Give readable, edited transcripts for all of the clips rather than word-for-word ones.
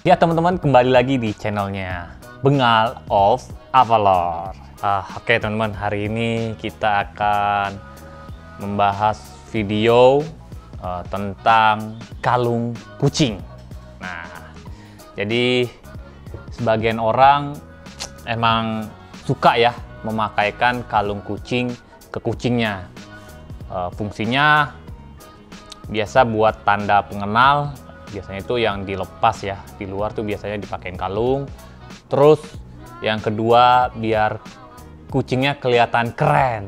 Ya teman-teman, kembali lagi di channelnya Bengal of Avalor. Oke teman-teman, hari ini kita akan membahas video tentang kalung kucing. Nah, jadi sebagian orang emang suka ya memakaikan kalung kucing ke kucingnya. Fungsinya biasa buat tanda pengenal. Biasanya itu yang dilepas ya, di luar tuh biasanya dipakein kalung. Terus yang kedua biar kucingnya kelihatan keren.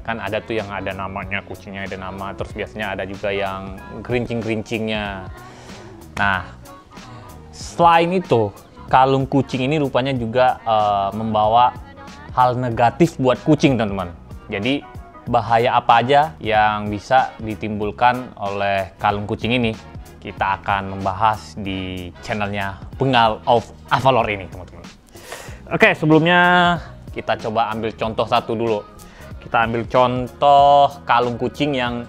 Kan ada tuh yang ada namanya, kucingnya ada nama. Terus biasanya ada juga yang gerincing-gerincingnya. Nah, selain itu kalung kucing ini rupanya juga membawa hal negatif buat kucing teman-teman. Jadi bahaya apa aja yang bisa ditimbulkan oleh kalung kucing ini, kita akan membahas di channelnya Bengal of Avalor ini teman-teman. Oke, sebelumnya kita coba ambil contoh satu dulu. Kita ambil contoh kalung kucing yang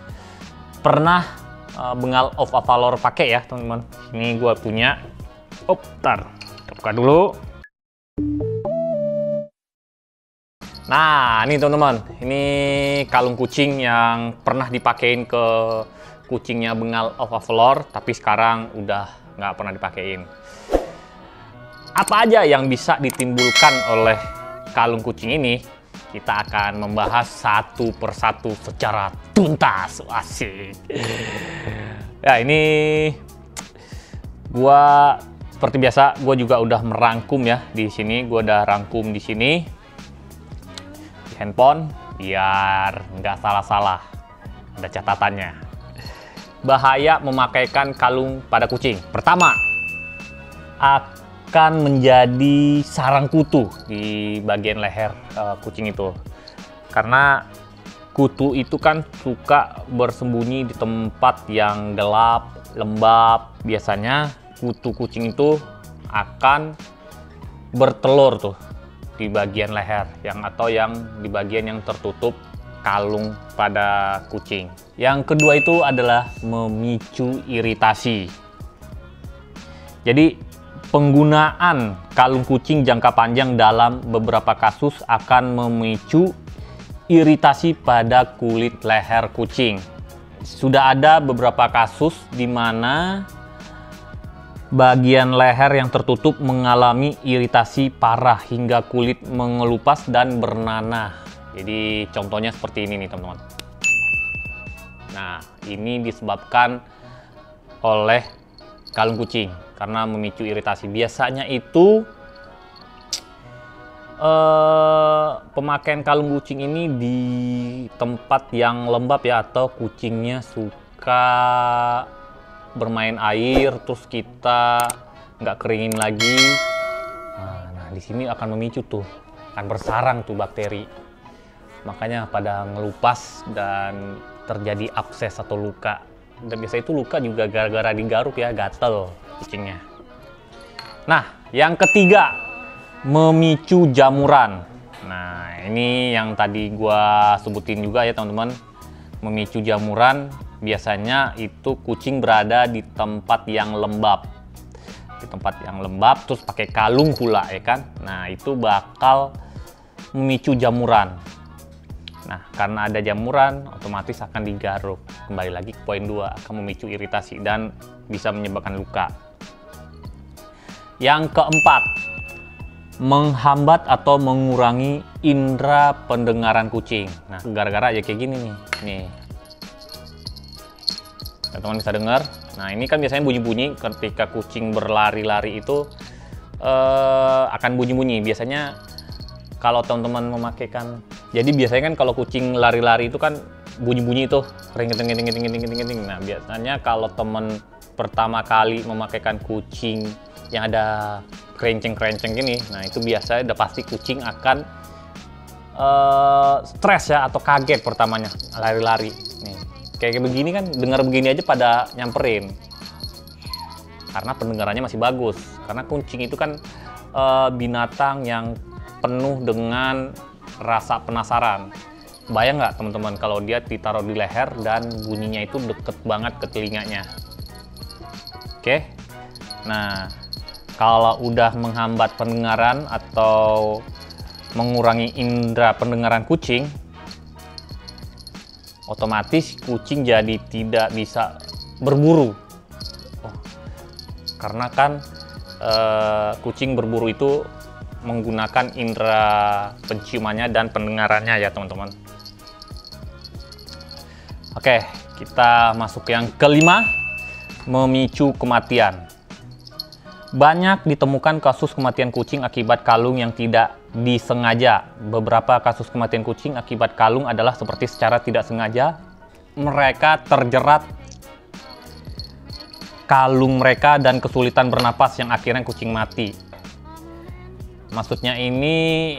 pernah Bengal of Avalor pakai ya teman-teman. Ini gua punya. Optar, kita buka dulu. Nah, ini teman-teman, ini kalung kucing yang pernah dipakein ke kucingnya Bengal of Avalor, tapi sekarang udah nggak pernah dipakein. Apa aja yang bisa ditimbulkan oleh kalung kucing ini? Kita akan membahas satu persatu secara tuntas. Asik. Ya, ini gua seperti biasa, gua juga udah merangkum ya di sini. Gua udah rangkum di sini di handphone biar nggak salah-salah. Ada catatannya. Bahaya memakaikan kalung pada kucing. Pertama, akan menjadi sarang kutu di bagian leher kucing itu. Karena kutu itu kan suka bersembunyi di tempat yang gelap, lembab. Biasanya kutu kucing itu akan bertelur tuh di bagian leher yang atau yang di bagian yang tertutup kalung pada kucing. Yang kedua itu adalah memicu iritasi. Jadi penggunaan kalung kucing jangka panjang dalam beberapa kasus akan memicu iritasi pada kulit leher kucing. Sudah ada beberapa kasus di mana bagian leher yang tertutup mengalami iritasi parah hingga kulit mengelupas dan bernanah. Jadi contohnya seperti ini nih teman-teman. Nah, ini disebabkan oleh kalung kucing karena memicu iritasi. Biasanya itu pemakaian kalung kucing ini di tempat yang lembab ya, atau kucingnya suka bermain air terus kita nggak keringin lagi. Nah, di sini akan memicu tuh, akan bersarang tuh bakteri. Makanya pada ngelupas dan terjadi abses atau luka. Dan biasanya itu luka juga gara-gara digaruk ya, gatel kucingnya. Nah, yang ketiga, memicu jamuran. Nah, ini yang tadi gua sebutin juga ya teman-teman. Memicu jamuran, biasanya itu kucing berada di tempat yang lembab. Di tempat yang lembab, terus pakai kalung pula ya kan. Nah, itu bakal memicu jamuran. Nah, karena ada jamuran, otomatis akan digaruk. Kembali lagi ke poin 2, akan memicu iritasi dan bisa menyebabkan luka. Yang keempat, menghambat atau mengurangi indera pendengaran kucing. Nah, gara-gara ya kayak gini nih. Nih, teman-teman bisa dengar. Nah, ini kan biasanya bunyi-bunyi ketika kucing berlari-lari itu akan bunyi-bunyi. Biasanya kalau teman-teman memakaikan, jadi biasanya kan kalau kucing lari-lari itu kan bunyi-bunyi itu ring-ting-ting-ting-ting-ting-ting-ting. Nah, biasanya kalau teman pertama kali memakaikan kucing yang ada kerenceng-kerenceng gini. Nah itu biasanya udah pasti kucing akan stres ya, atau kaget pertamanya, lari-lari. Nih kayak begini kan, dengar begini aja pada nyamperin. Karena pendengarannya masih bagus. Karena kucing itu kan binatang yang penuh dengan rasa penasaran. Bayang nggak teman-teman kalau dia ditaruh di leher dan bunyinya itu deket banget ke telinganya. Oke, nah kalau udah menghambat pendengaran atau mengurangi indera pendengaran kucing, otomatis kucing jadi tidak bisa berburu. Oh, karena kan kucing berburu itu menggunakan indera penciumannya dan pendengarannya ya teman-teman. Oke, kita masuk yang kelima, memicu kematian. Banyak ditemukan kasus kematian kucing akibat kalung yang tidak disengaja. Beberapa kasus kematian kucing akibat kalung adalah seperti secara tidak sengaja mereka terjerat kalung mereka dan kesulitan bernapas yang akhirnya kucing mati. Maksudnya ini,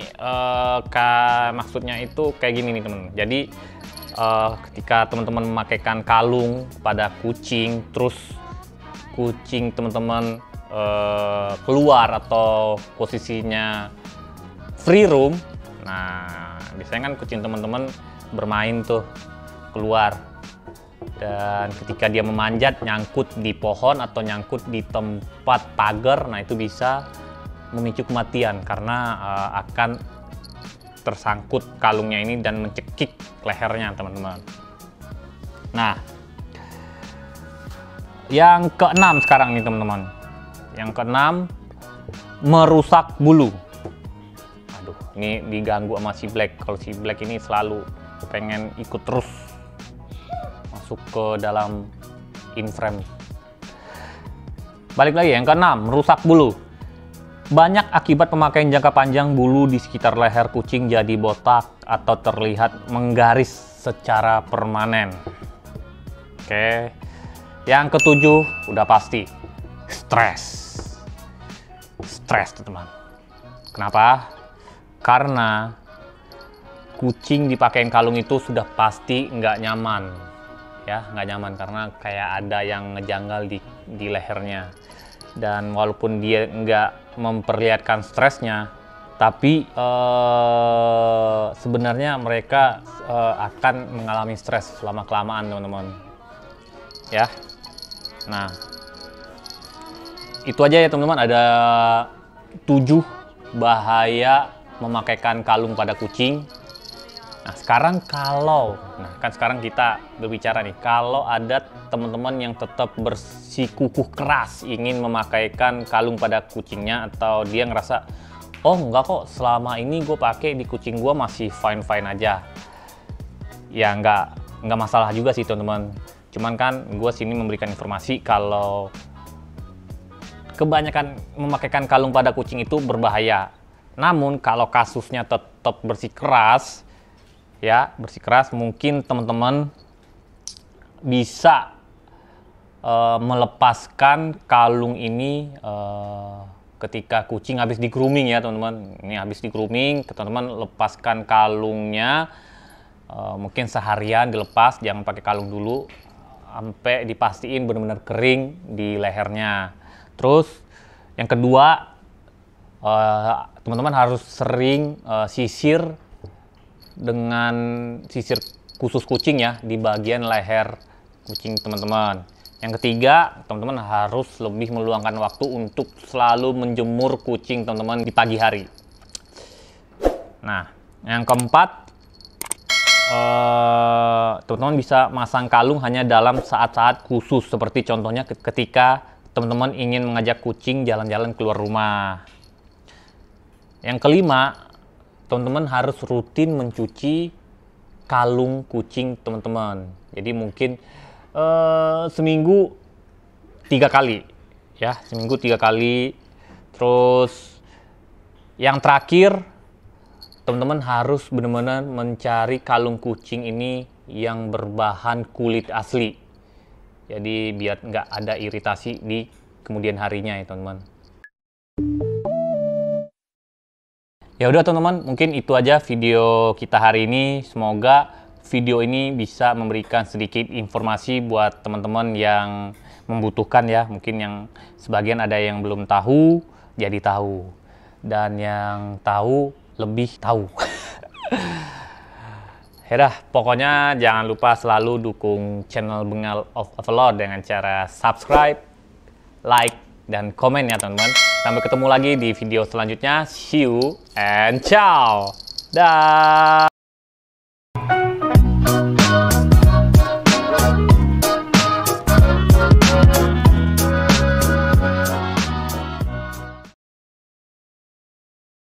maksudnya itu kayak gini nih teman. Jadi ketika teman-teman memakaikan kalung pada kucing, terus kucing teman-teman keluar atau posisinya free roam, nah biasanya kan kucing teman-teman bermain tuh keluar, dan ketika dia memanjat nyangkut di pohon atau nyangkut di tempat pagar, nah itu bisa memicu kematian karena akan tersangkut kalungnya ini dan mencekik lehernya teman-teman. Nah, yang keenam sekarang nih teman-teman. Yang keenam, merusak bulu. Aduh, ini diganggu sama si Black. Kalau si Black ini selalu pengen ikut terus masuk ke dalam inframe. Balik lagi yang keenam, merusak bulu. Banyak akibat pemakaian jangka panjang, bulu di sekitar leher kucing jadi botak atau terlihat menggaris secara permanen. Oke, yang ketujuh udah pasti stres. Stres teman. Kenapa? Karena kucing dipakein kalung itu sudah pasti nggak nyaman, ya nggak nyaman karena kayak ada yang ngejanggal di lehernya. Dan walaupun dia nggak memperlihatkan stresnya, tapi sebenarnya mereka akan mengalami stres lama-kelamaan teman-teman. Ya, nah itu aja ya teman-teman, ada 7 bahaya memakaikan kalung pada kucing. Nah sekarang kalau, nah kan sekarang kita berbicara nih, kalau ada teman-teman yang tetap bersikukuh keras ingin memakaikan kalung pada kucingnya, atau dia ngerasa, oh enggak kok selama ini gue pakai di kucing gue masih fine-fine aja. Ya enggak masalah juga sih teman-teman. Cuman kan gue sini memberikan informasi kalau kebanyakan memakaikan kalung pada kucing itu berbahaya. Namun kalau kasusnya tetap bersikeras, ya, bersikeras mungkin teman-teman bisa melepaskan kalung ini ketika kucing habis di grooming ya teman-teman. Ini habis di grooming, teman-teman lepaskan kalungnya, mungkin seharian dilepas, jangan pakai kalung dulu sampai dipastiin benar-benar kering di lehernya. Terus yang kedua, teman-teman harus sering sisir dengan sisir khusus kucing ya di bagian leher kucing teman-teman. Yang ketiga, teman-teman harus lebih meluangkan waktu untuk selalu menjemur kucing teman-teman di pagi hari. Nah, yang keempat, teman-teman bisa masang kalung hanya dalam saat-saat khusus, seperti contohnya ketika teman-teman ingin mengajak kucing jalan-jalan keluar rumah. Yang kelima, teman-teman harus rutin mencuci kalung kucing teman-teman. Jadi mungkin seminggu 3 kali, ya seminggu 3 kali. Terus yang terakhir, teman-teman harus benar-benar mencari kalung kucing ini yang berbahan kulit asli. Jadi biar nggak ada iritasi di kemudian harinya ya teman-teman. Ya udah teman-teman, mungkin itu aja video kita hari ini. Semoga video ini bisa memberikan sedikit informasi buat teman-teman yang membutuhkan ya. Mungkin yang sebagian ada yang belum tahu jadi tahu, dan yang tahu lebih tahu. Yaudah, pokoknya jangan lupa selalu dukung channel Bengal of Avalor dengan cara subscribe, like, dan komen ya teman-teman. Sampai ketemu lagi di video selanjutnya. See you and ciao. Dah.